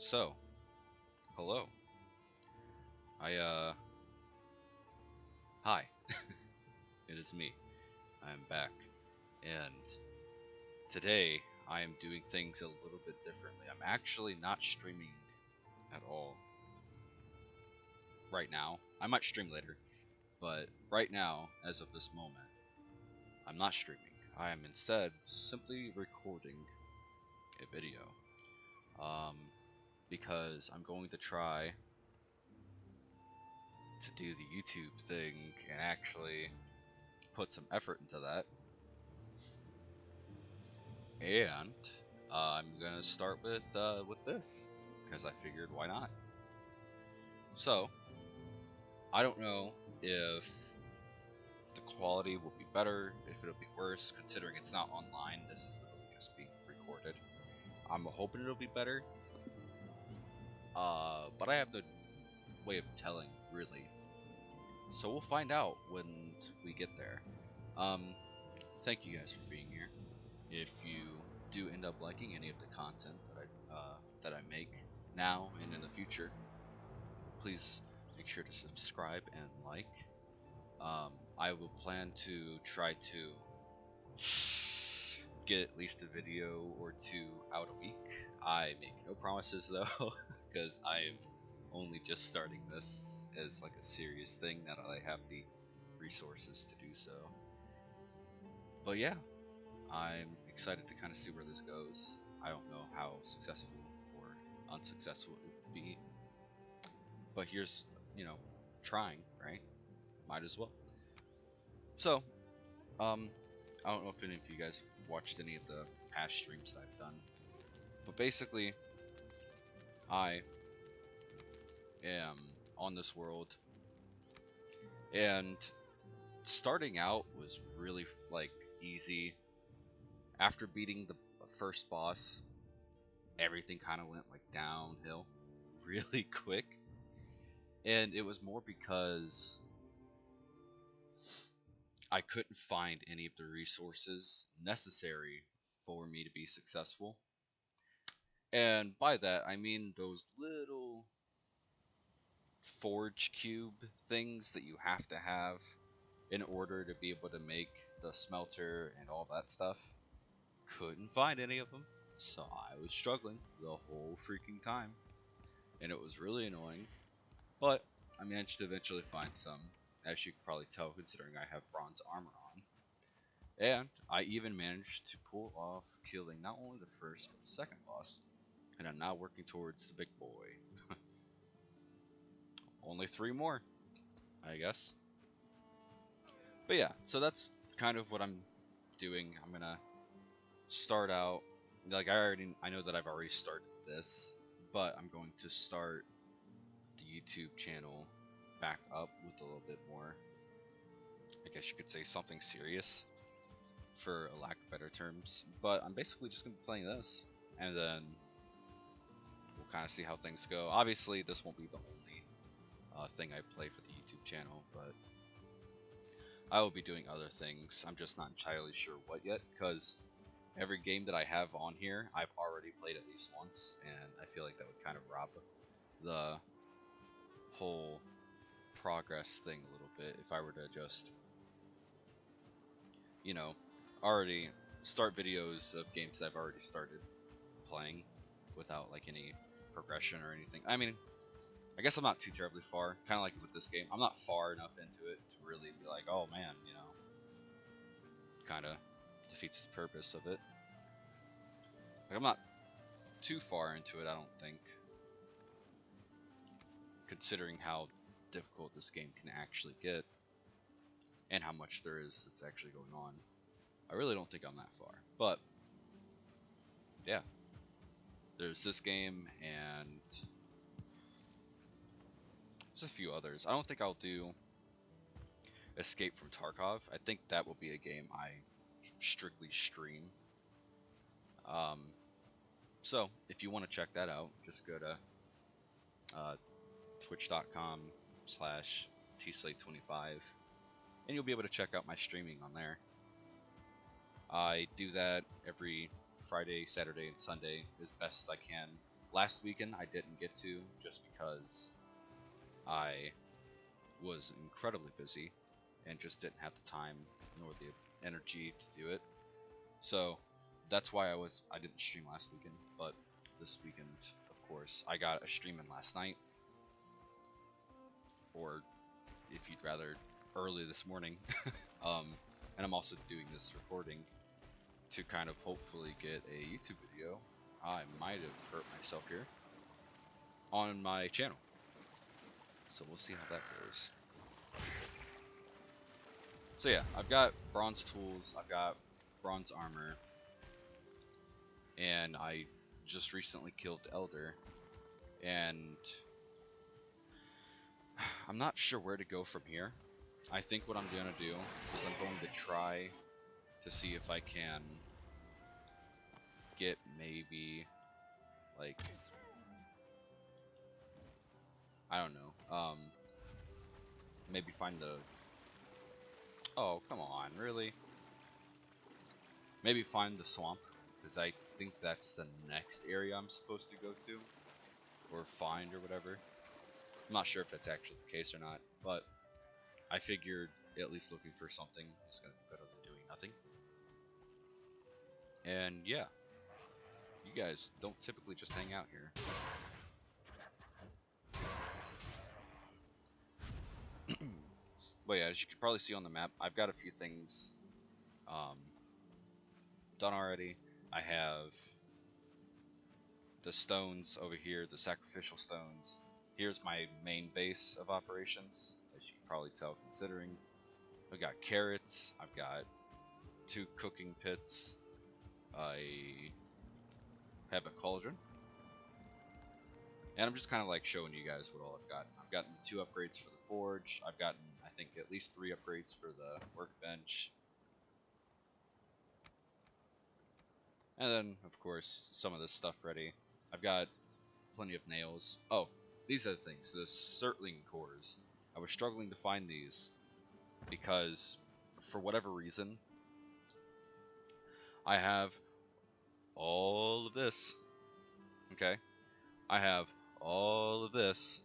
So, hello. Hi. It is me. I am back. And today I am doing things a little bit differently. I'm actually not streaming at all right now. I might stream later, but right now, as of this moment, I'm not streaming. I am instead simply recording a video. Because I'm going to try to do the YouTube thing and actually put some effort into that. And I'm gonna start with this because I figured, why not? So I don't know if the quality will be better, if it'll be worse, considering it's not online. This is literally just being recorded. I'm hoping it'll be better. But I have no way of telling, really. So we'll find out when we get there. Thank you guys for being here. If you do end up liking any of the content that I make now and in the future, please make sure to subscribe and like. I will plan to try to get at least a video or two out a week. I make no promises though, because I'm only just starting this as like a serious thing now that I have the resources to do so. But yeah, I'm excited to kind of see where this goes. I don't know how successful or unsuccessful it would be, but here's, you know, trying, right? Might as well. So, I don't know if any of you guys watched any of the past streams that I've done, but basically I am on this world, and starting out was really like easy. After beating the first boss, everything kind of went like downhill really quick, and it was more because I couldn't find any of the resources necessary for me to be successful. And by that, I mean those little forge cube things that you have to have in order to be able to make the smelter and all that stuff. Couldn't find any of them, so I was struggling the whole freaking time. And it was really annoying, but I managed to eventually find some. As you can probably tell, considering I have bronze armor on. And I even managed to pull off killing not only the first, but the second boss. And I'm now working towards the big boy. Only 3 more, I guess. But yeah, so that's kind of what I'm doing. I'm gonna start out, like I know that I've already started this, but I'm going to start the YouTube channel back up with a little bit more, I guess you could say, something serious, for a lack of better terms. But I'm basically just gonna be playing this, and then we'll kind of see how things go. Obviously this won't be the only thing I play for the YouTube channel, but I will be doing other things. I'm just not entirely sure what yet, because every game that I have on here I've already played at least once, and I feel like that would kind of rob the whole progress thing a little bit if I were to just, you know, already start videos of games that I've already started playing without like any progression or anything. I mean, I guess I'm not too terribly far, kind of like with this game. I'm not far enough into it to really be like, oh man, you know, kind of defeats the purpose of it. Like, I'm not too far into it, I don't think, considering how difficult this game can actually get and how much there is that's actually going on. I really don't think I'm that far, but yeah, there's this game and there's a few others. I don't think I'll do Escape from Tarkov. I think that will be a game I strictly stream, so if you want to check that out, just go to twitch.com/tslate25, and you'll be able to check out my streaming on there. I do that every Friday, Saturday, and Sunday as best as I can Last weekend I didn't get to just because I was incredibly busy and just didn't have the time nor the energy to do it. So that's why I didn't stream last weekend, but this weekend, of course, I got a stream in last night, or if you'd rather, early this morning. And I'm also doing this recording to kind of hopefully get a YouTube video. I might have hurt myself here on my channel, so we'll see how that goes. So yeah, I've got bronze tools, I've got bronze armor, and I just recently killed the Elder, and I'm not sure where to go from here. I think what I'm gonna do is I'm going to try to see if I can get maybe, like, I don't know, maybe find the, oh, come on, really? Maybe find the swamp, because I think that's the next area I'm supposed to go to, or find, or whatever. I'm not sure if that's actually the case or not, but I figured at least looking for something is going to be better than doing nothing. And yeah, you guys don't typically just hang out here. But yeah, as you can probably see on the map, I've got a few things done already. I have the stones over here, the sacrificial stones. Here's my main base of operations, as you can probably tell considering. I've got carrots, I've got 2 cooking pits, I have a cauldron, and I'm just kind of like showing you guys what all I've got. I've gotten the 2 upgrades for the forge, I've gotten I think at least 3 upgrades for the workbench, and then of course some of this stuff ready. I've got plenty of nails. Oh, these are the things, the Surtling cores. I was struggling to find these because, for whatever reason, I have all of this. Okay? I have all of this.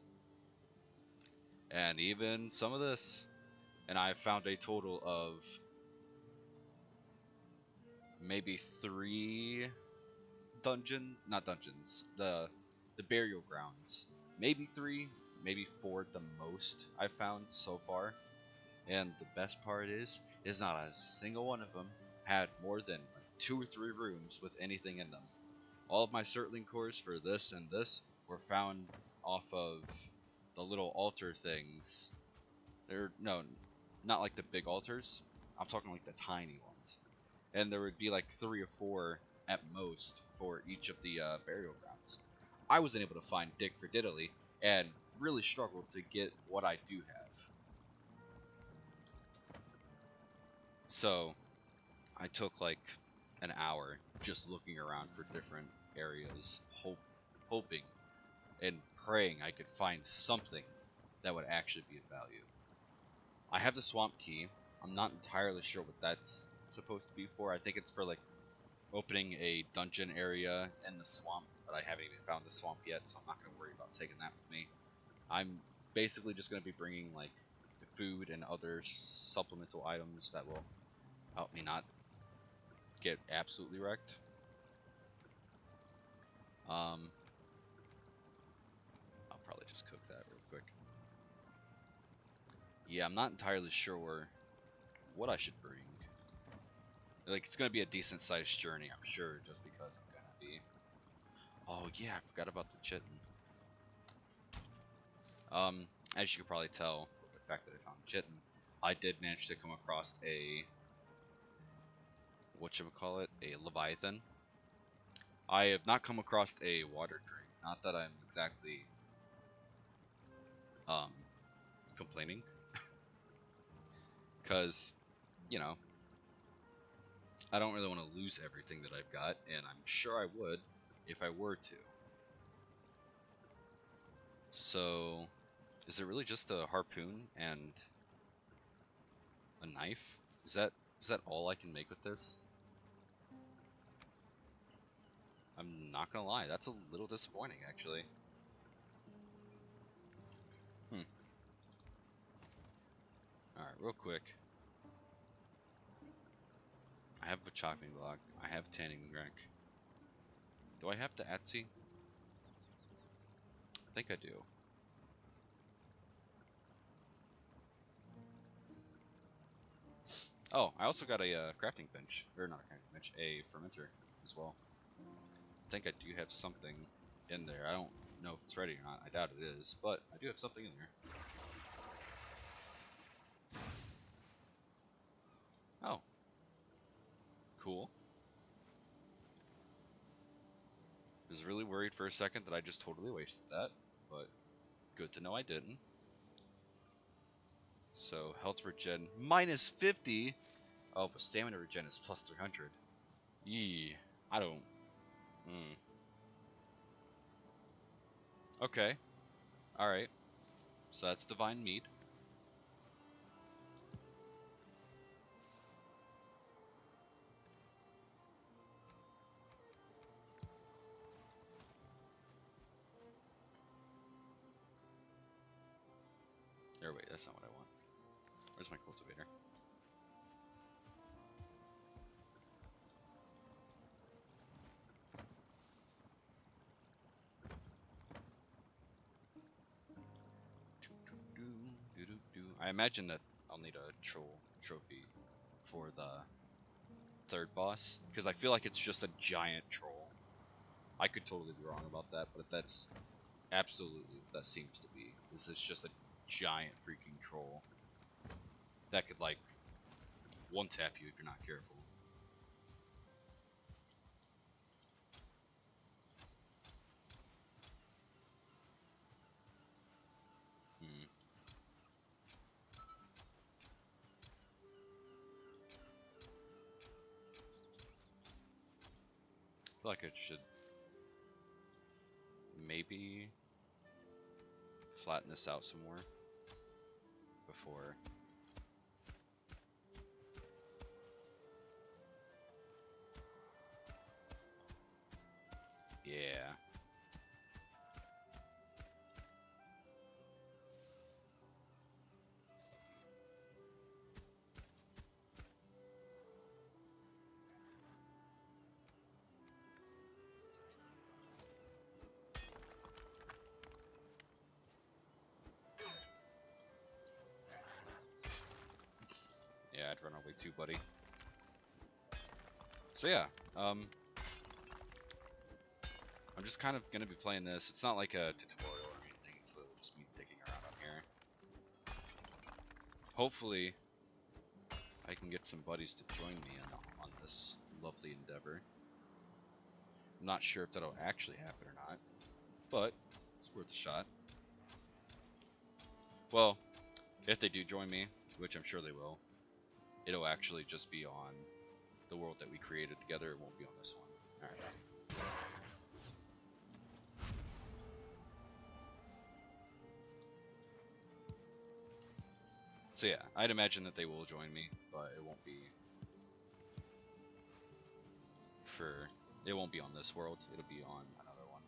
And even some of this. And I found a total of maybe 3 not dungeons, the burial grounds. Maybe 3, maybe 4 at the most I've found so far, and the best part is not a single one of them had more than 2 or 3 rooms with anything in them. All of my Surtling cores for this and this were found off of the little altar things. They're, no, not like the big altars, I'm talking like the tiny ones, and there would be like 3 or 4 at most for each of the burial grounds. I wasn't able to find Dick for Diddley, and really struggled to get what I do have. So, I took like an hour just looking around for different areas, hoping and praying I could find something that would actually be of value. I have the swamp key. I'm not entirely sure what that's supposed to be for. I think it's for like opening a dungeon area in the swamp. I haven't even found the swamp yet, so I'm not going to worry about taking that with me. I'm basically just going to be bringing like food and other supplemental items that will help me not get absolutely wrecked. I'll probably just cook that real quick. Yeah, I'm not entirely sure what I should bring. Like, it's going to be a decent sized journey, I'm sure, just because I'm going to be... Oh yeah, I forgot about the chitin. As you can probably tell with the fact that I found chitin, I did manage to come across a a Leviathan. I have not come across a water drink. Not that I'm exactly complaining, because you know I don't really want to lose everything that I've got, and I'm sure I would if I were to. So, is it really just a harpoon and a knife? Is that all I can make with this? I'm not gonna lie, that's a little disappointing, actually. Alright, real quick. I have a chopping block. I have tanning rack. Do I have the Etsy? I think I do. Oh, I also got a crafting bench, or not a crafting bench, a fermenter as well. I think I do have something in there. I don't know if it's ready or not. I doubt it is, but I do have something in there. Oh. Cool. I was really worried for a second that I just totally wasted that, but good to know I didn't. So, health regen minus 50. Oh, but stamina regen is plus 300. Yee. I don't. Okay. Alright. So that's divine meat. There, wait, that's not what I want. Where's my cultivator? I imagine that I'll need a troll trophy for the third boss, because I feel like it's just a giant troll. I could totally be wrong about that, but that's absolutely what that seems to be. This is just a giant freaking troll that could, like, one-tap you if you're not careful. I feel like it should maybe flatten this out some more before. Yeah. Yeah, I'd run away too, buddy. So yeah, I'm just kind of going to be playing this. It's not like a tutorial or anything. It's literally just me digging around up here. Hopefully, I can get some buddies to join me on this lovely endeavor. I'm not sure if that'll actually happen or not, but it's worth a shot. Well, if they do join me, which I'm sure they will, it'll actually just be on the world that we created together. It won't be on this one. All right. So yeah, I'd imagine that they will join me, but it won't be for, it won't be on this world. It'll be on another one.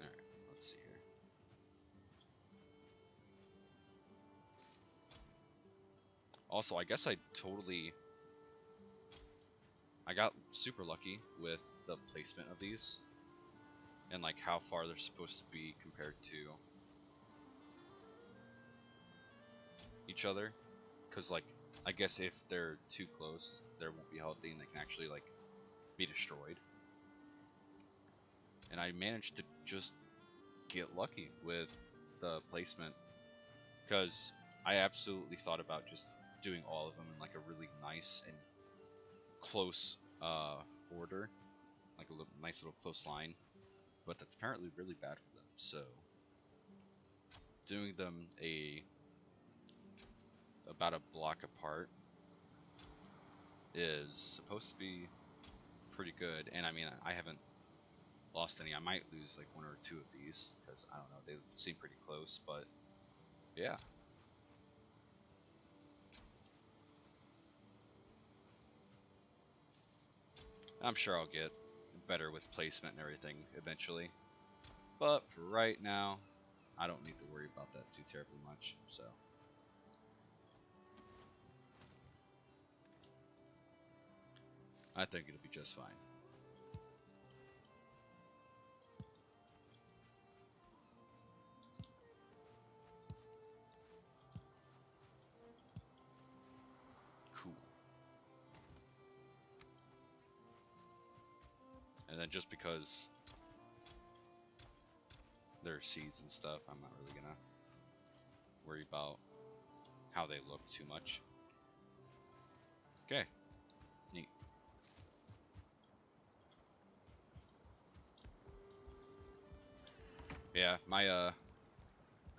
All right, let's see here. Also, I guess I got super lucky with the placement of these and like how far they're supposed to be compared to each other, because like I guess if they're too close, they won't be healthy and they can actually like be destroyed. And I managed to just get lucky with the placement, because I absolutely thought about just doing all of them in like a really nice and close order, like a nice little close line, but that's apparently really bad for them, so doing them about a block apart is supposed to be pretty good. And I mean, I haven't lost any. I might lose like one or two of these, because I don't know, they seem pretty close, but yeah. I'm sure I'll get better with placement and everything eventually. But for right now, I don't need to worry about that too terribly much. So. I think it'll be just fine. Cool. And then just because there are seeds and stuff, I'm not really gonna worry about how they look too much. Okay. Neat. Yeah, my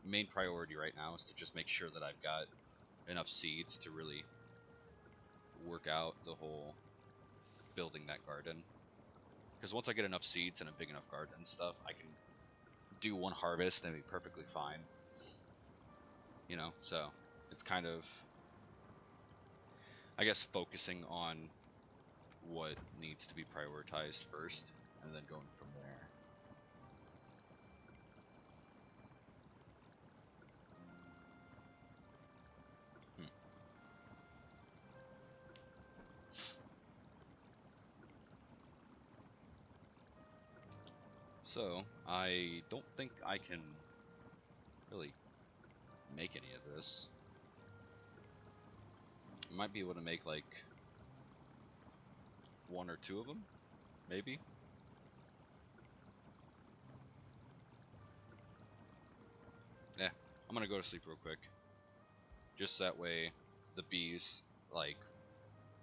main priority right now is to just make sure that I've got enough seeds to really work out the whole building that garden. Because once I get enough seeds and a big enough garden and stuff, I can do one harvest and be perfectly fine. You know, so it's kind of, I guess, focusing on what needs to be prioritized first and then going from there. So, I don't think I can really make any of this. I might be able to make like one or two of them, maybe. Yeah, I'm gonna go to sleep real quick. Just that way the bees like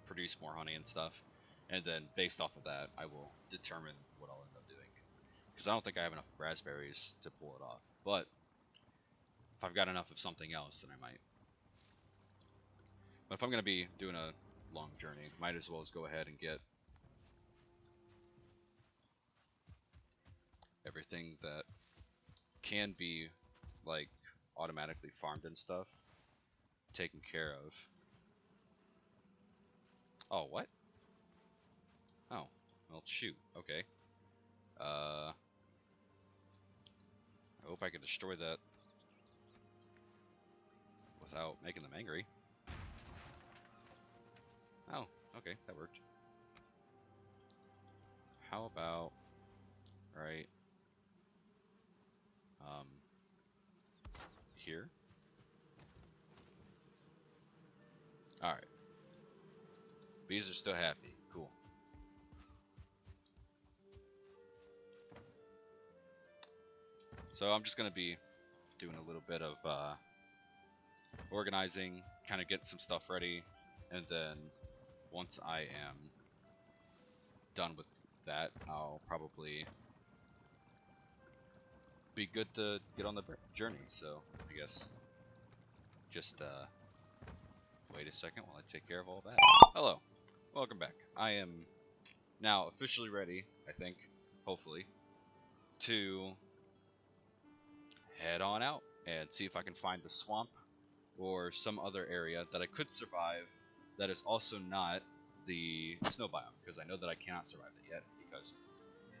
produce more honey and stuff. And then based off of that, I will determine what I'll end up doing. Because I don't think I have enough raspberries to pull it off. But if I've got enough of something else, then I might. But if I'm going to be doing a long journey, might as well just go ahead and get everything that can be like automatically farmed and stuff taken care of. Oh, what? Oh, well, shoot. Okay. I hope I can destroy that without making them angry. Oh, okay, that worked. How about right here? All right. Bees are still happy. Cool. So I'm just going to be doing a little bit of organizing, kind of get some stuff ready, and then once I am done with that, I'll probably be good to get on the journey. So I guess just wait a second while I take care of all that. Hello, welcome back. I am now officially ready, I think, hopefully, to head on out and see if I can find the swamp or some other area that I could survive that is also not the snow biome, because I know that I cannot survive it yet, because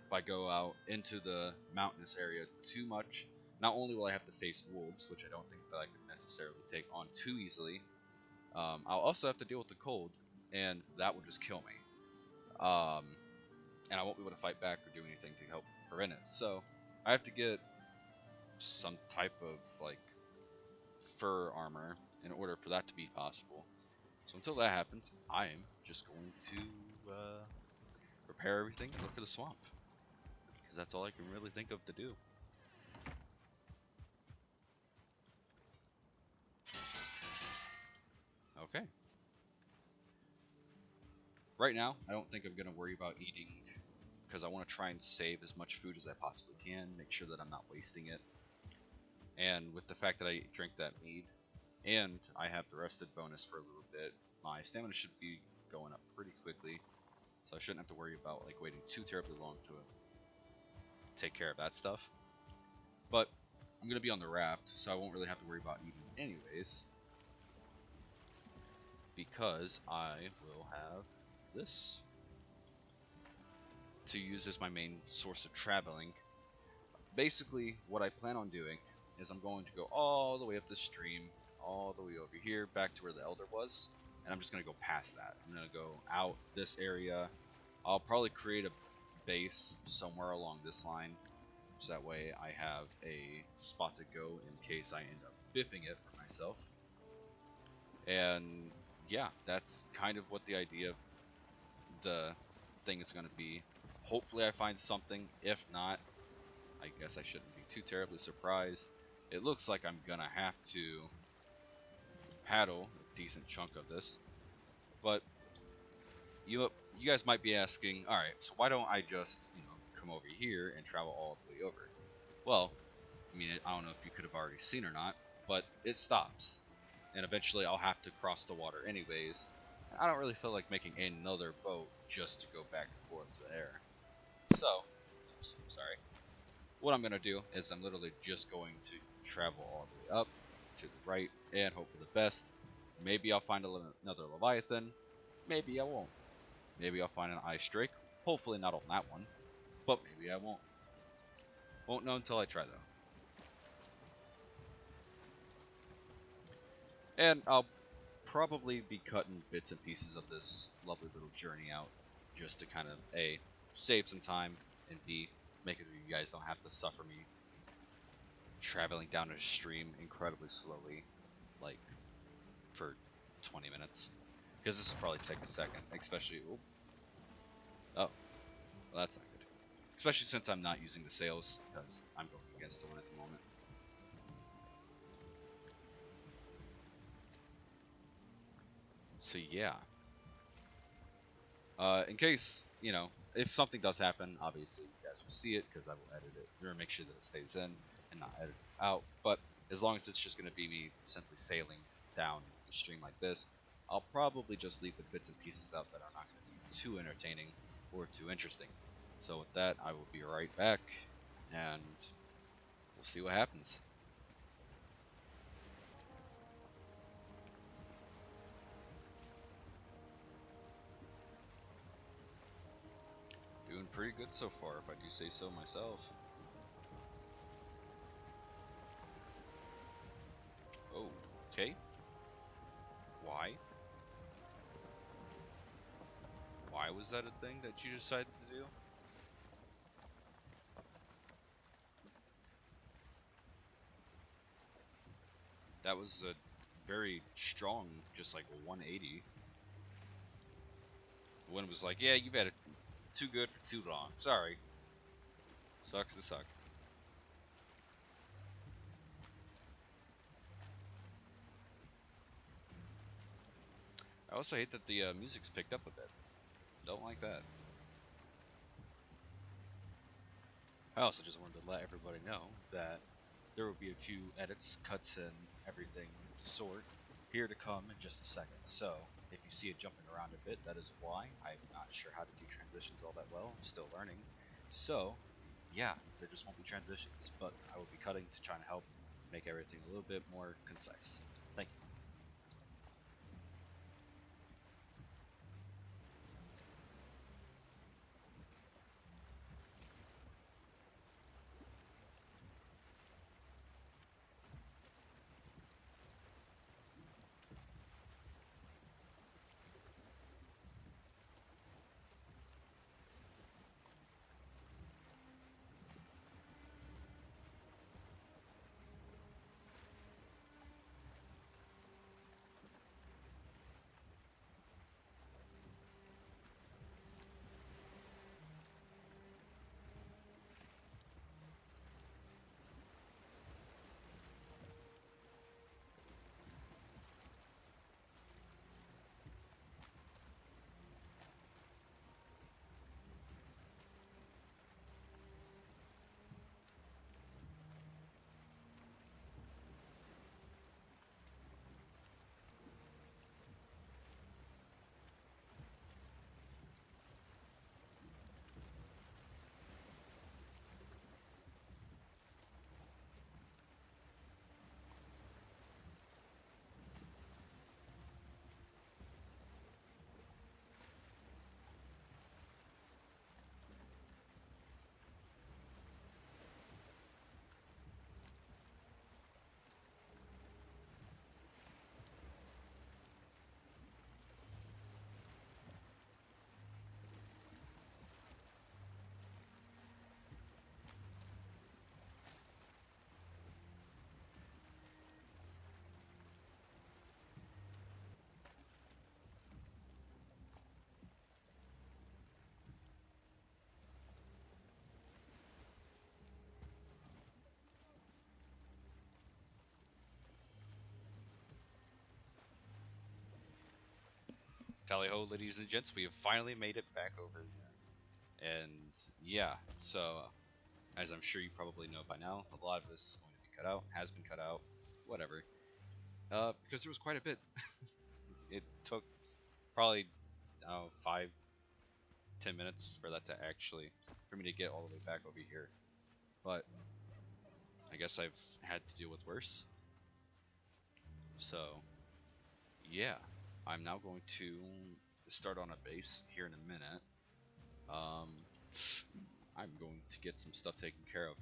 if I go out into the mountainous area too much, not only will I have to face wolves, which I don't think that I could necessarily take on too easily, I'll also have to deal with the cold, and that will just kill me. And I won't be able to fight back or do anything to help prevent it. So I have to get some type of like fur armor in order for that to be possible. So until that happens, I am just going to repair everything and look for the swamp, because that's all I can really think of to do. Okay. Right now, I don't think I'm going to worry about eating, because I want to try and save as much food as I possibly can, make sure that I'm not wasting it. And with the fact that I drink that mead, and I have the rested bonus for a little bit, my stamina should be going up pretty quickly, so I shouldn't have to worry about like waiting too terribly long to take care of that stuff. But I'm going to be on the raft, so I won't really have to worry about eating anyways, because I will have this. to use as my main source of traveling. Basically, what I plan on doing is I'm going to go all the way up the stream, all the way over here, back to where the Elder was, and I'm just going to go past that. I'm going to go out this area. I'll probably create a base somewhere along this line, so that way I have a spot to go in case I end up biffing it for myself. And yeah, that's kind of what the idea of the thing is going to be. Hopefully I find something. If not, I guess I shouldn't be too terribly surprised. It looks like I'm going to have to paddle a decent chunk of this. But you guys might be asking, alright, so why don't I just, you know, come over here and travel all the way over? Well, I mean, I don't know if you could have already seen or not, but it stops. And eventually I'll have to cross the water anyways. I don't really feel like making another boat just to go back and forth to there. So, oops, sorry. What I'm going to do is I'm literally just going to travel all the way up to the right and hope for the best. Maybe I'll find another Leviathan. Maybe I won't. Maybe I'll find an Ice Drake. Hopefully not on that one. But maybe I won't. Won't know until I try, though. And I'll probably be cutting bits and pieces of this lovely little journey out just to kind of A, save some time, and B, make it so you guys don't have to suffer me traveling down a stream incredibly slowly, like for 20 minutes. Because this will probably take a second, especially. Ooh. Oh, well, that's not good. Especially since I'm not using the sails, because I'm going against the wind at the moment. So yeah, in case, you know, if something does happen, obviously you guys will see it because I will edit it or make sure that it stays in and not edit it out. But as long as it's just going to be me simply sailing down the stream like this, I'll probably just leave the bits and pieces out that are not going to be too entertaining or too interesting. So with that, I will be right back and we'll see what happens. Doing pretty good so far, if I do say so myself. Oh, okay. Why? Why was that a thing that you decided to do? That was a very strong, just like 180. The wind was like, yeah, you've had it too good for too long. Sorry. Sucks to suck. I also hate that the music's picked up a bit. Don't like that. I also just wanted to let everybody know that there will be a few edits, cuts, and everything of the sort here to come in just a second. So if you see it jumping around a bit, that is why. I'm not sure how to do transitions all that well. I'm still learning. So yeah, there just won't be transitions, but I will be cutting to try and help make everything a little bit more concise. Thank you. Tally ho, ladies and gents, we have finally made it back over here. And yeah, so as I'm sure you probably know by now, a lot of this is going to be cut out, has been cut out, whatever. Because there was quite a bit. It took probably, I don't know, 5-10 minutes for that to actually, for me to get all the way back over here. But I guess I've had to deal with worse. So yeah, I'm now going to start on a base here in a minute. I'm going to get some stuff taken care of.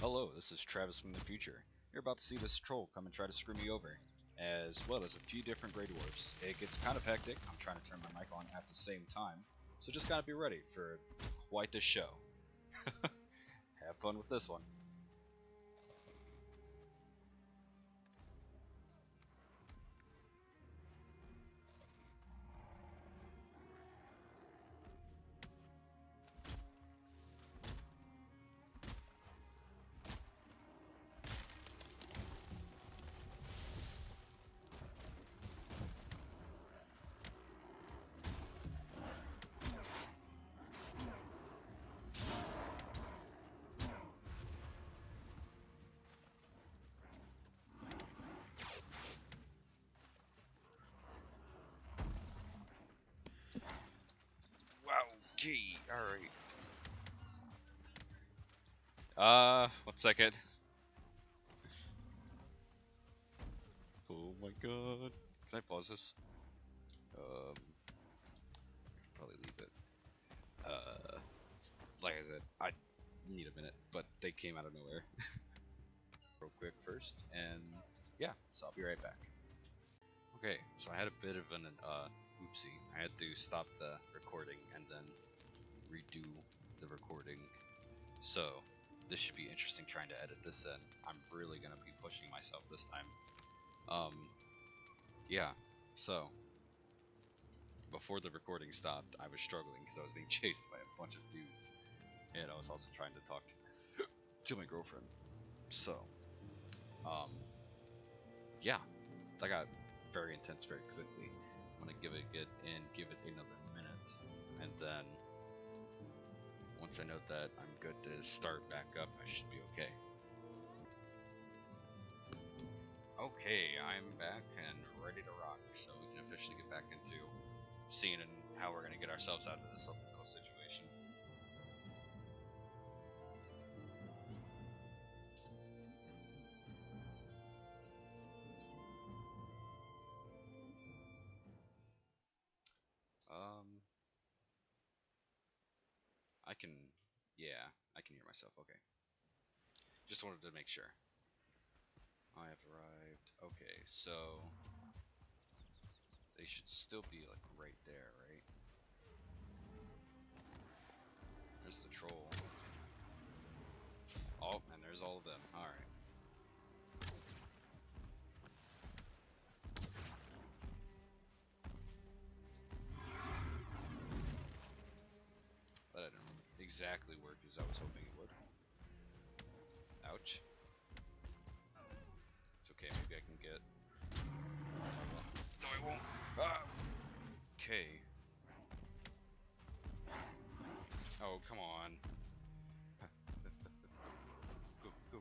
Hello, this is Travis from the future. You're about to see this troll come and try to screw me over, as well as a few different Grey Dwarfs. It gets kind of hectic. I'm trying to turn my mic on at the same time, so just gotta be ready for quite the show. Have fun with this one. Gee, alright. One second. Oh my god. Can I pause this? Probably leave it. Like I said, I need a minute, but they came out of nowhere. Real quick first, and yeah, so I'll be right back. Okay, so I had a bit of an, oopsie. I had to stop the recording and then redo the recording, so this should be interesting trying to edit this in. I'm really gonna be pushing myself this time. Yeah, so before the recording stopped, I was struggling because I was being chased by a bunch of dudes, and I was also trying to talk to my girlfriend. So yeah, that got very intense very quickly. I'm gonna give it another minute, and then once I know that I'm good to start back up, I should be okay. Okay, I'm back and ready to rock, so we can officially get back into seeing and how we're gonna get ourselves out of this open middle situation. I can hear myself. Okay. Just wanted to make sure. I have arrived. Okay, so they should still be like right there, right? There's the troll. Oh, and there's all of them. All right. Exactly work as I was hoping it would. Ouch. It's okay, maybe I can get Okay. Oh, come on. Go, go.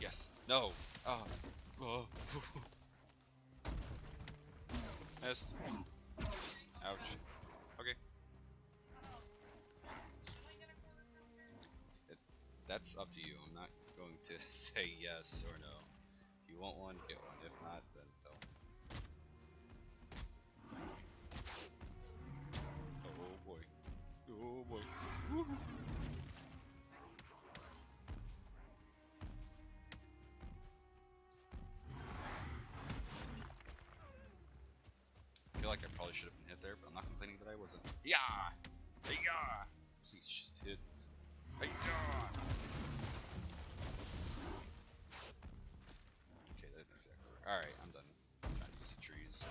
Yes. No. Oh. Missed. Ouch. Okay. That's up to you. I'm not going to say yes or no. If you want one, get one. If not, then don't. Oh boy. Oh boy. Woo-hoo. I feel like I probably should have been hit there, but I'm not complaining that I wasn't. Yeah! Yeah! Please just hit. Hey, yeah! Okay, that's exactly right. Alright, I'm done. I'm trying to use the trees.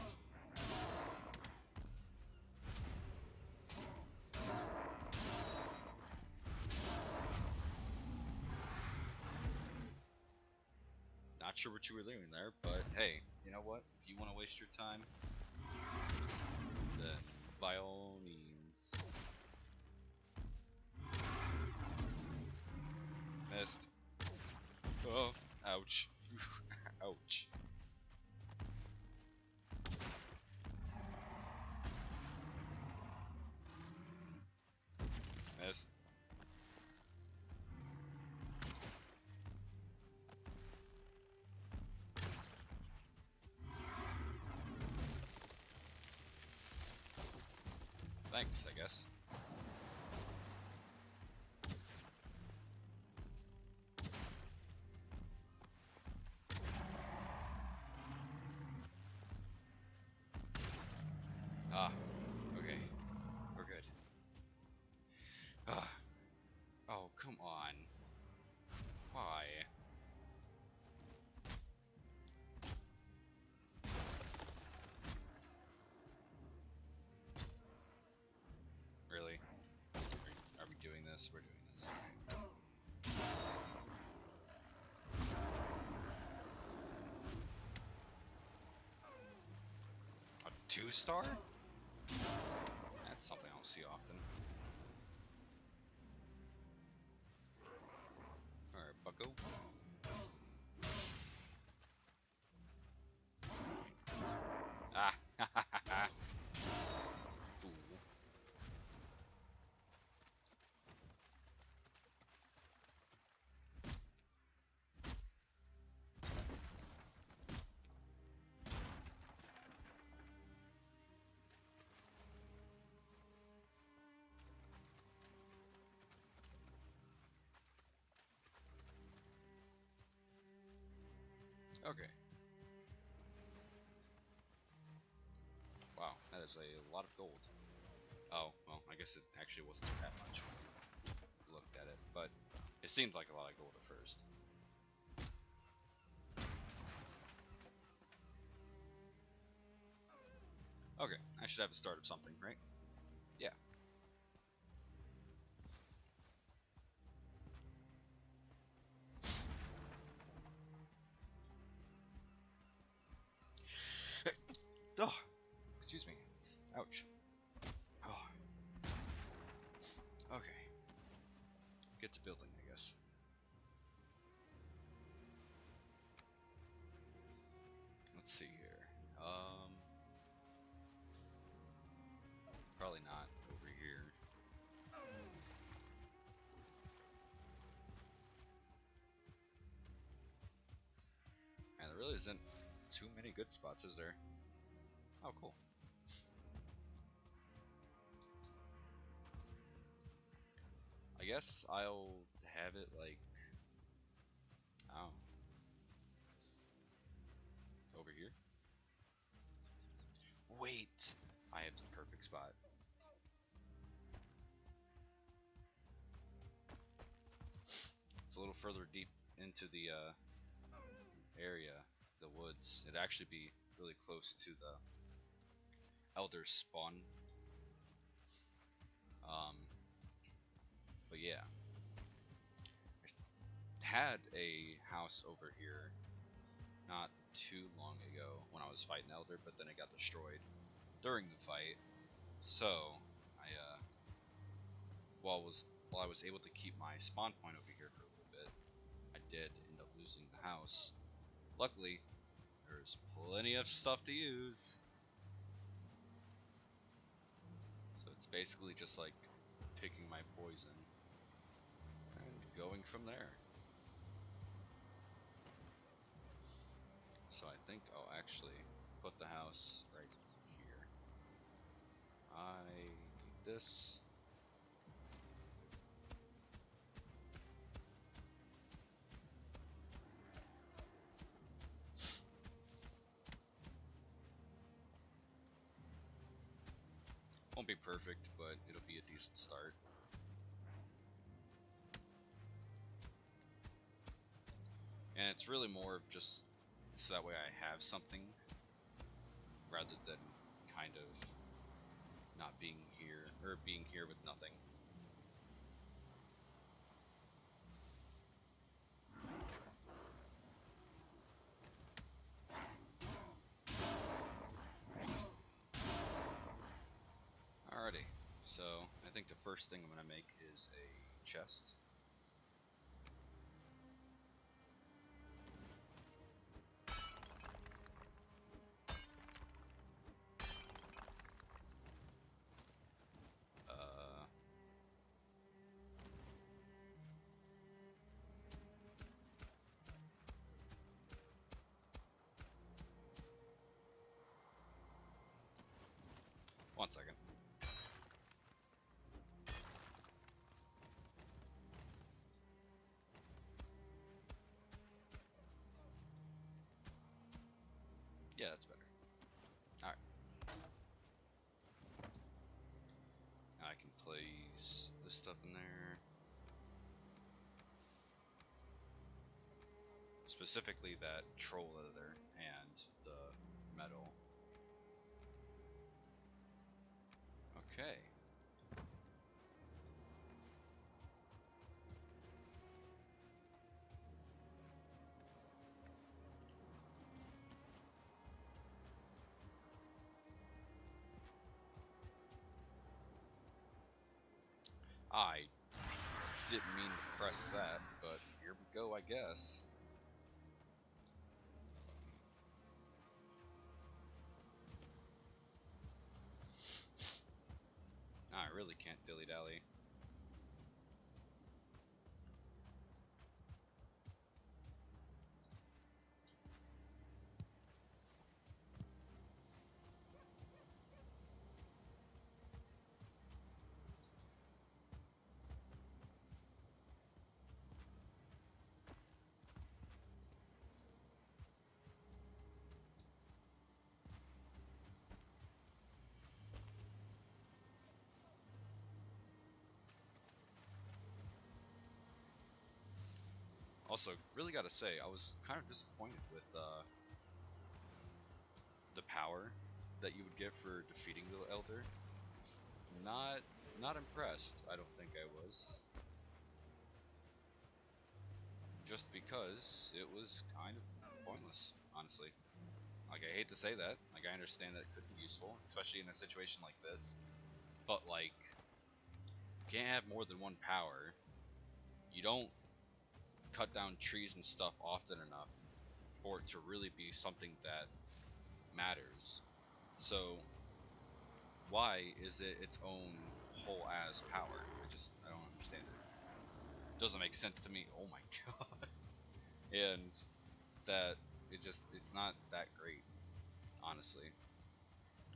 Not sure what you were doing there, but hey, you know what? If you want to waste your time, then by all means. Missed. Oh, ouch. Ouch. Missed. Thanks, I guess. Ah, okay. We're good. Ah. Oh, come on. Why? Really? Are we doing this? We're doing this. Okay. A 2-star? That's something I don't see often. Alright, bucko. Ah! Okay. Wow, that is a lot of gold. Oh, well, I guess it actually wasn't that much when we looked at it, but it seemed like a lot of gold at first. Okay, I should have the start of something, right? Yeah. Oh, excuse me. Ouch. Oh. Okay. Get to building, I guess. Let's see here. Probably not over here. Man, there really isn't too many good spots, is there? Oh, cool. I guess I'll have it like, I don't know, over here. Wait, I have the perfect spot. It's a little further deep into the area, the woods. It'd actually be really close to the Elder spawn. But yeah, I had a house over here not too long ago when I was fighting Elder, but then it got destroyed. during the fight, so I while I was able to keep my spawn point over here for a little bit, I did end up losing the house. Luckily, there's plenty of stuff to use. So it's basically just like picking my poison and going from there. So I think I'll actually put the house right here. I need this. Won't be perfect, but it'll be a decent start. And it's really more of just so that way I have something rather than kind of not being here or being here with nothing. Alrighty, so I think the first thing I'm going to make is a chest. One second. Yeah, that's better. Alright. I can place this stuff in there. Specifically that troll leather and the metal. Okay. I didn't mean to press that, but here we go, I guess. I really can't dilly-dally. Also, really gotta say, I was kind of disappointed with the power that you would get for defeating the Elder. Not impressed, I don't think I was. Just because it was kind of pointless, honestly. Like, I hate to say that. Like, I understand that it could be useful, especially in a situation like this. But, like, you can't have more than one power. You don't cut down trees and stuff often enough for it to really be something that matters. So why is it its own whole ass power? I don't understand it. Doesn't make sense to me. Oh my god. And that it's not that great, honestly.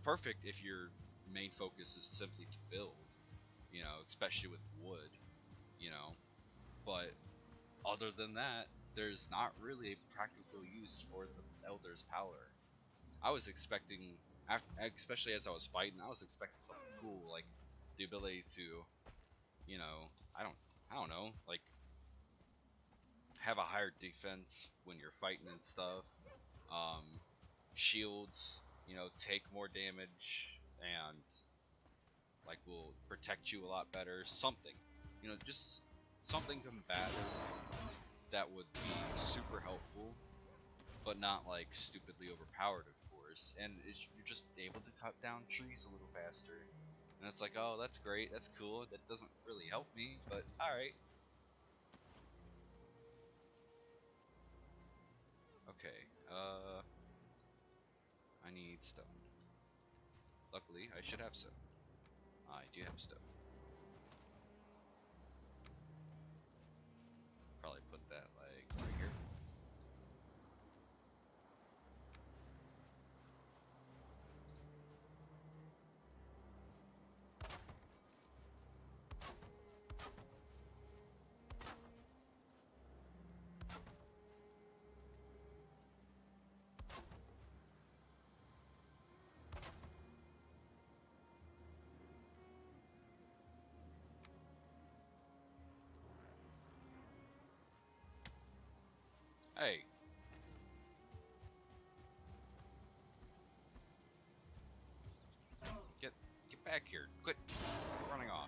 Perfect if your main focus is simply to build, you know, especially with wood, you know. But other than that, there's not really a practical use for the Elder's power. I was expecting, especially as I was fighting, I was expecting something cool, like the ability to, you know, I don't know, like have a higher defense when you're fighting and stuff, shields, you know, take more damage and like will protect you a lot better, something, you know, just something combative that would be super helpful, but not like stupidly overpowered, of course. hours, and you're just able to cut down trees a little faster. And it's like, oh, that's great, that's cool, that doesn't really help me, but alright. Okay, I need stone. Luckily, I should have stone. I do have stone. Probably put that, like, right here. Hey. Get back here. Quit running off.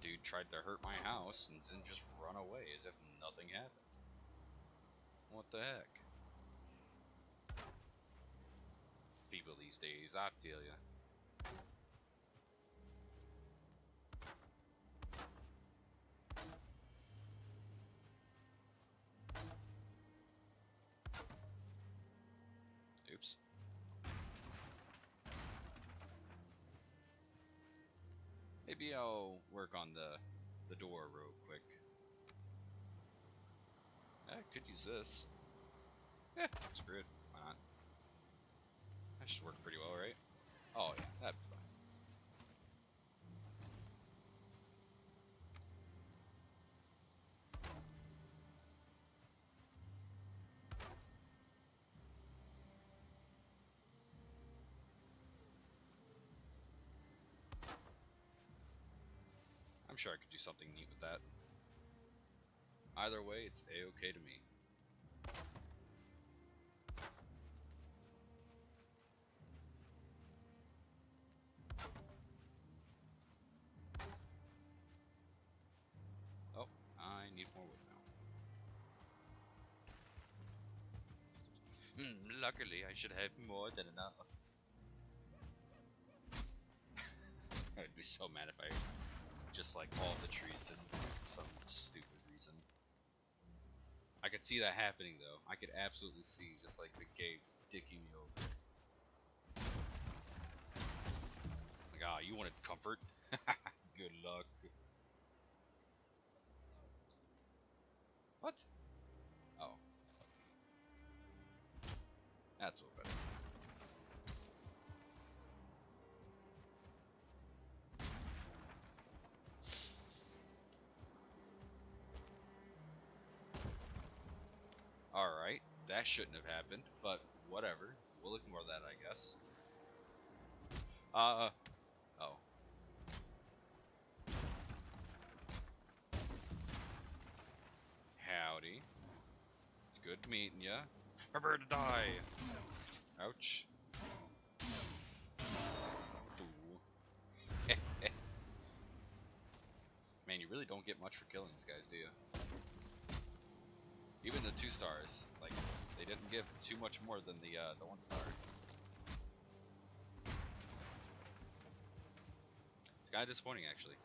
Dude tried to hurt my house and then just run away as if nothing happened. What the heck? People these days, I tell ya. Oops. Maybe I'll work on the door real quick. I could use this. Yeah, screw it. Why not? That should work pretty well, right? Oh yeah, that'd be fine. I'm sure I could do something neat with that. Either way, it's a-okay to me. Oh, I need more wood now. Luckily, I should have more than enough. I'd be so mad if I... just like all the trees disappear for some stupid reason. I could see that happening though. I could absolutely see just like the game just dicking me over. Like, ah, you wanted comfort? Good luck. What? Oh. That's a little better. Alright, that shouldn't have happened, but whatever. We'll ignore that, I guess. Oh. Howdy. It's good meeting ya. Prepare to die! Ouch. Ooh. Man, you really don't get much for killing these guys, do you? Even the 2 stars, like, they didn't give too much more than the 1 star. It's kind of disappointing, actually.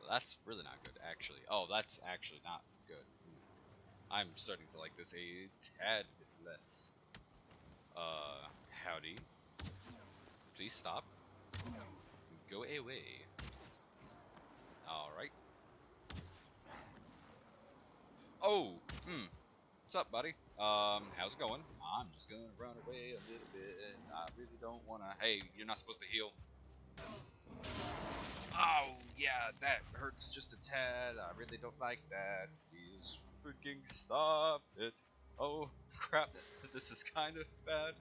Well, that's really not good, actually. Oh, that's actually not good. I'm starting to like this a tad bit less. Howdy. Please stop. Go away. Alright. Oh, what's up, buddy? How's it going? I'm just gonna run away a little bit. I really don't wanna. Hey, you're not supposed to heal. Oh, yeah, that hurts just a tad. I really don't like that. Please freaking stop it. Oh, crap. This is kind of bad.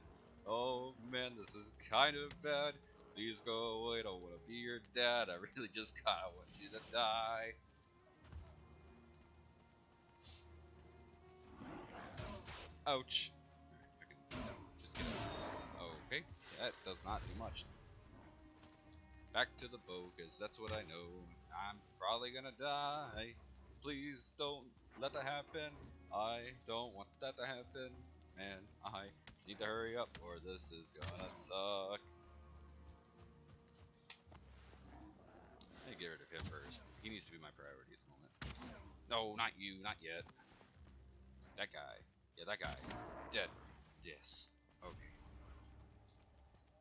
Oh, man, this is kind of bad. Please go away. I don't wanna be your dad. I really just kinda want you to die. Ouch. Just kidding. Okay, that does not do much. Back to the bow, because that's what I know. I'm probably gonna die. Please don't let that happen. I don't want that to happen. And I need to hurry up or this is gonna suck. Let me get rid of him first. He needs to be my priority at the moment. No, not you, not yet. That guy. Yeah, that guy. Dead. Yes. Okay.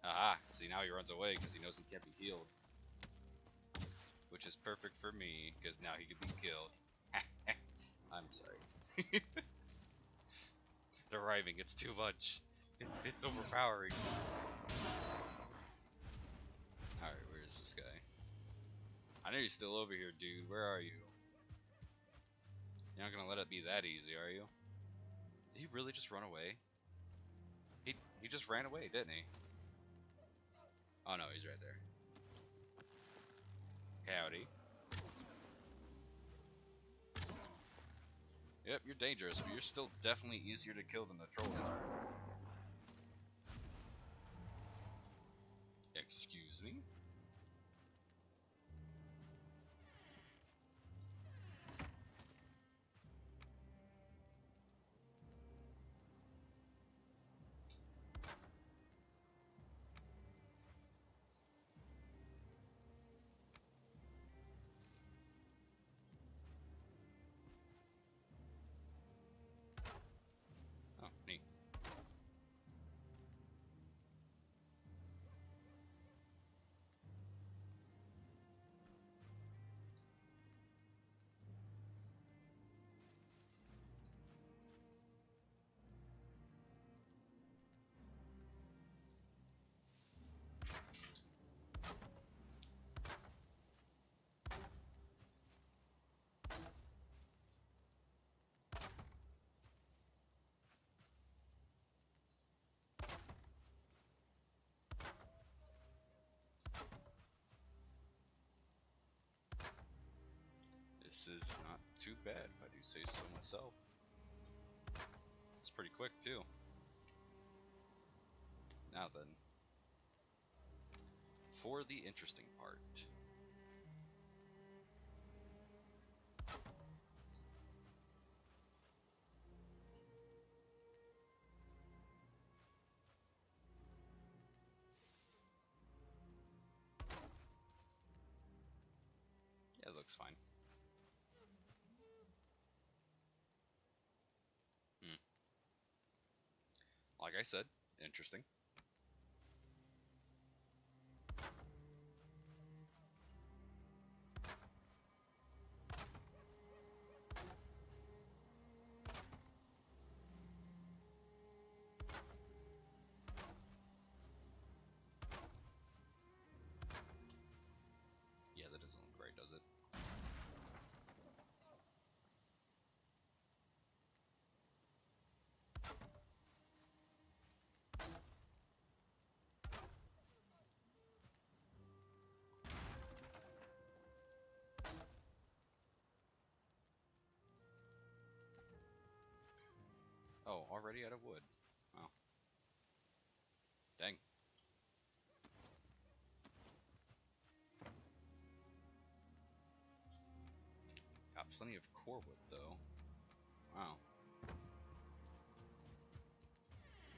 Aha, see now he runs away because he knows he can't be healed. Which is perfect for me, because now he could be killed. I'm sorry. They're arriving, it's too much. It's overpowering. Alright, where is this guy? I know you're still over here, dude. Where are you? You're not gonna let it be that easy, are you? Did he really just run away? He just ran away, didn't he? Oh no, he's right there. Howdy. Yep, you're dangerous, but you're still definitely easier to kill than the trolls are. Excuse me? Neat. This is not too bad, if I do say so myself. It's pretty quick, too. Now then, for the interesting part. Yeah, it looks fine. Like I said, interesting. Yeah, that doesn't look right, does it? Oh, already out of wood. Wow. Dang. Got plenty of core wood, though. Wow.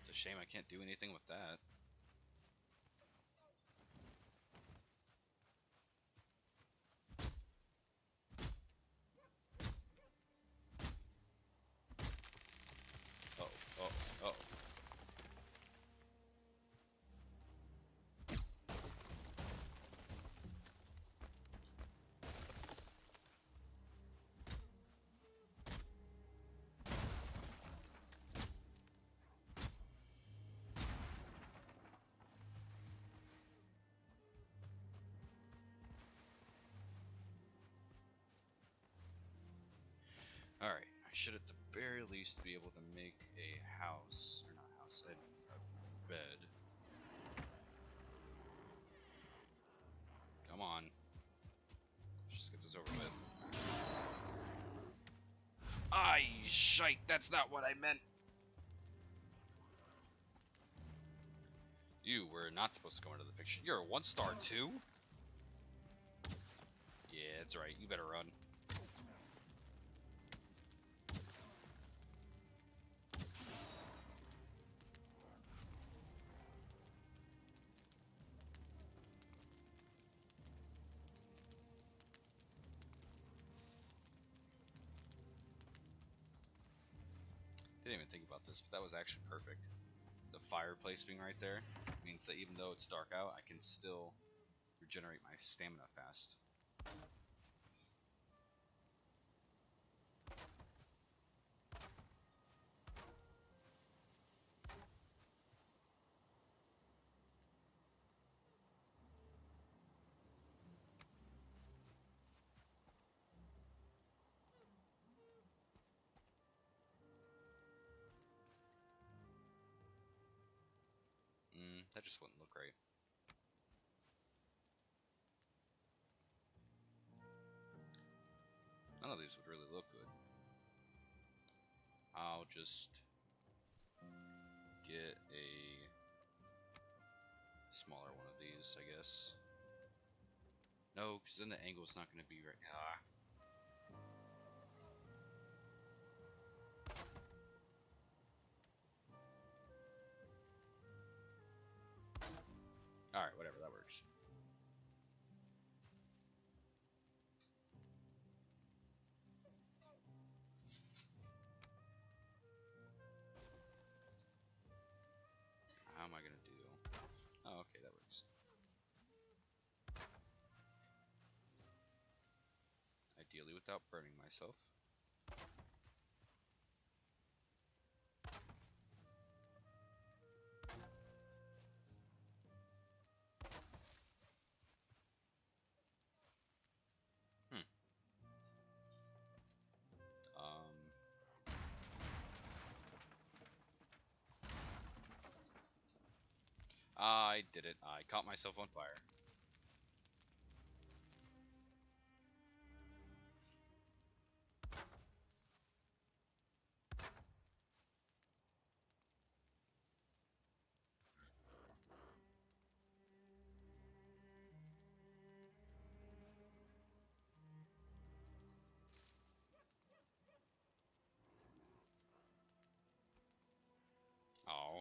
It's a shame I can't do anything with that. Uh-oh. All right. I should at the very least be able to make a house, or not house, a bed. Come on. Let's just get this over with. Ay, shite, that's not what I meant. You were not supposed to come into the picture. You're a 1-star too? Yeah, that's right. You better run. Didn't even think about this, but that was actually perfect. The fireplace being right there means that even though it's dark out, I can still regenerate my stamina fast. That just wouldn't look right. None of these would really look good. I'll just get a smaller one of these, I guess. No, because then the angle is not going to be right. Ah. Alright, whatever, that works. How am I gonna do? Oh, okay, that works. Ideally without burning myself. I did it. I caught myself on fire. Oh.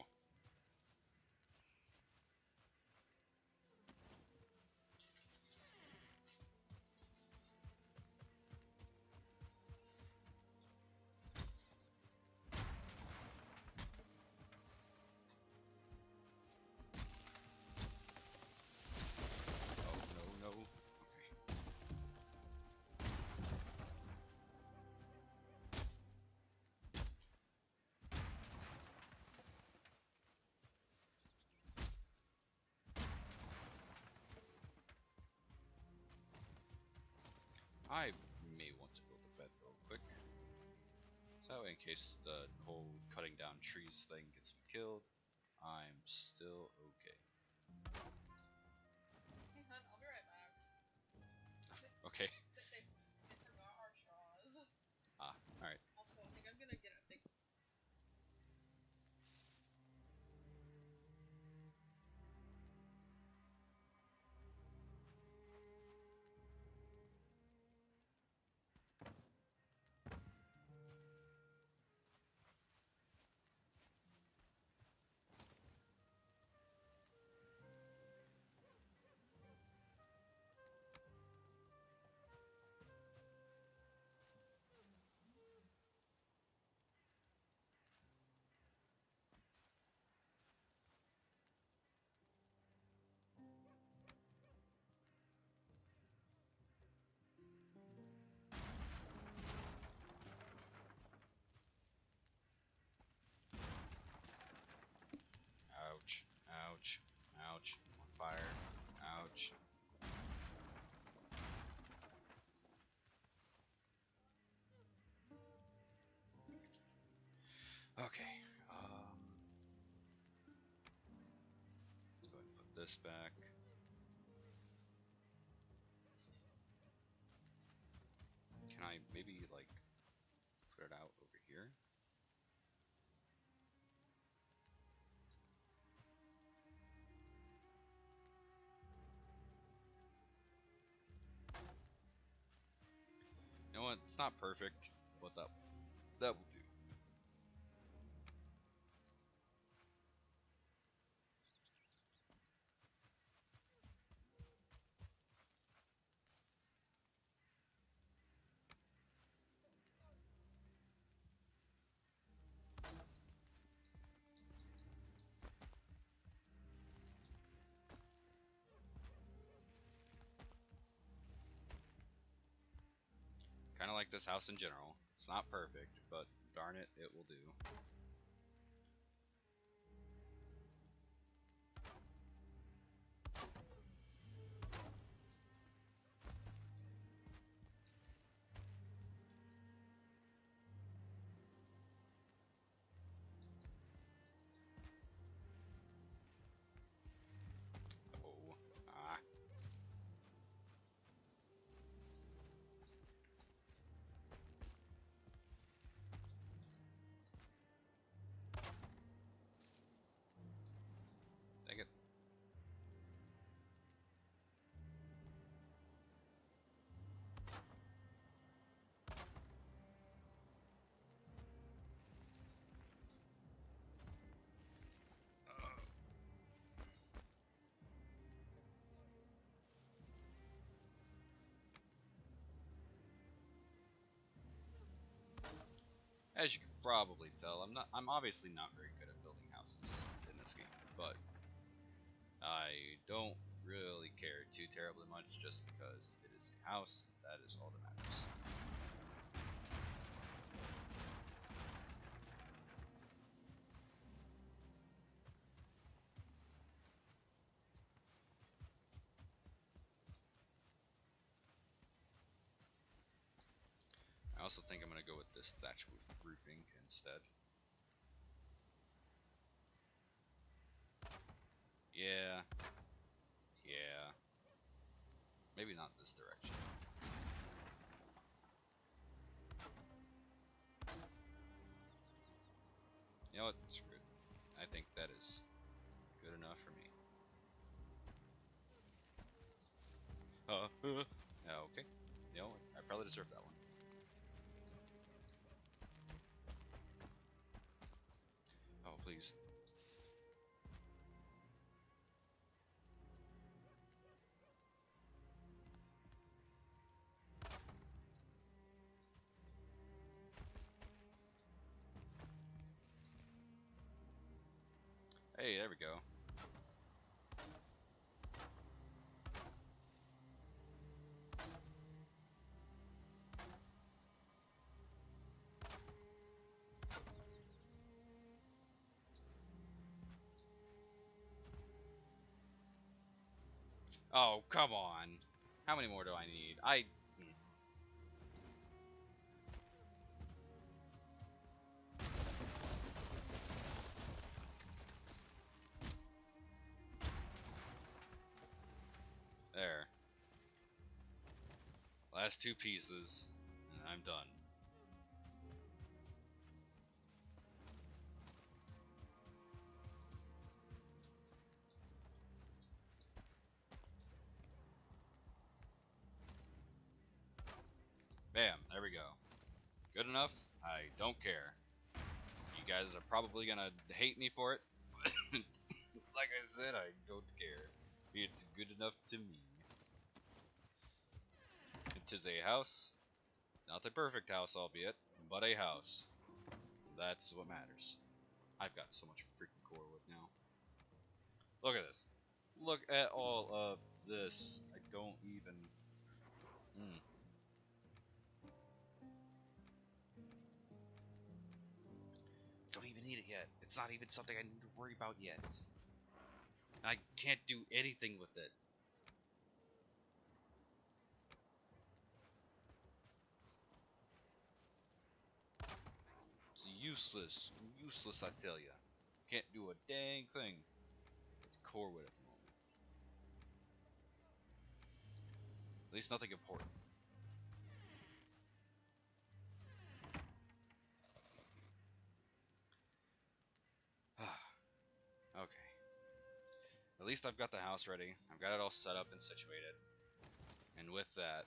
Okay. I may want to build a bed real quick. So in case the whole cutting down trees thing gets me killed, I'm still okay. Hey hun, I'll be right back. Okay. They forgot our straws. Ah, alright. Also, I think I'm gonna get a big... Ouch, ouch, ouch, I'm on fire, ouch. Okay, let's go ahead and put this back. Can I maybe like put it out over here? what? It's not perfect, but that will do. Kind of like this house in general. It's not perfect, but darn it, it will do. Dang it. As you can probably tell, I'm obviously not very good at building houses in this game, but I don't really care too terribly much just because it is a house. That is all that matters. I also think I'm going to go with this thatch roofing instead. Yeah. Maybe not this direction. You know what? Screw it. I think that is good enough for me. Okay. You know, I probably deserve that one. Oh, please. Hey, there we go. Oh, come on. How many more do I need? There. Last two pieces, and I'm done. Bam, there we go. Good enough, I don't care. You guys are probably gonna hate me for it. Like I said, I don't care. It's good enough to me. It is a house. Not the perfect house, albeit, but a house. That's what matters. I've got so much freaking core wood now. Look at this. Look at all of this. I don't even... Don't even need it yet. It's not even something I need to worry about yet. I can't do anything with it. It's useless, I tell ya. Can't do a dang thing. It's core wood at the moment. At least nothing important. Okay. At least I've got the house ready. I've got it all set up and situated. And with that,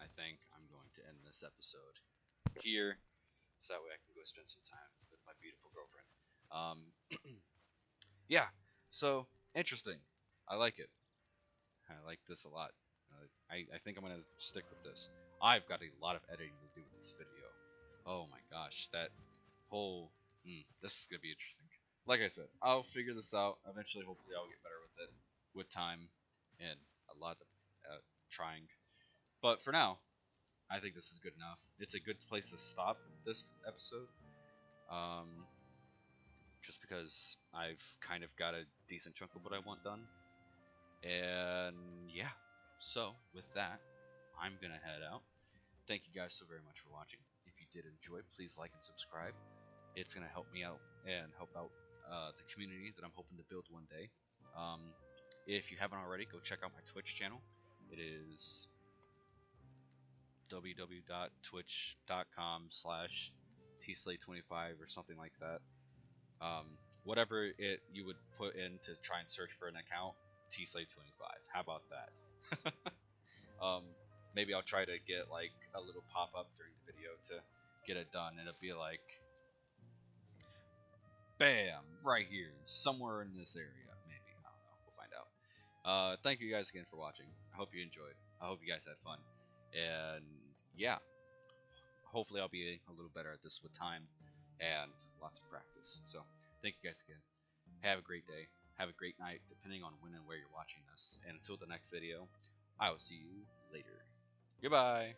I think I'm going to end this episode here, so that way I can go spend some time with my beautiful girlfriend. Yeah, so interesting. I like it. I like this a lot. I think I'm going to stick with this. I've got a lot of editing to do with this video. Oh my gosh, that whole... this is going to be interesting. Like I said, I'll figure this out. Eventually, hopefully, I'll get better with it with time and a lot of trying. But for now, I think this is good enough. It's a good place to stop this episode. Just because I've kind of got a decent chunk of what I want done. And yeah, so with that, I'm going to head out. Thank you guys so very much for watching. If you did enjoy, please like and subscribe. It's going to help me out and help out the community that I'm hoping to build one day. If you haven't already, go check out my Twitch channel. It is www.twitch.com/tslay25 or something like that. Whatever it you would put in to try and search for an account, tslay25. How about that? Maybe I'll try to get like a little pop-up during the video to get it done. It'll be like, bam, right here, somewhere in this area. Maybe, I don't know. We'll find out. Thank you guys again for watching. I hope you enjoyed. I hope you guys had fun. And yeah, hopefully I'll be a little better at this with time and lots of practice. So thank you guys again. Have a great day. Have a great night, depending on when and where you're watching this. And until the next video, I will see you later. Goodbye.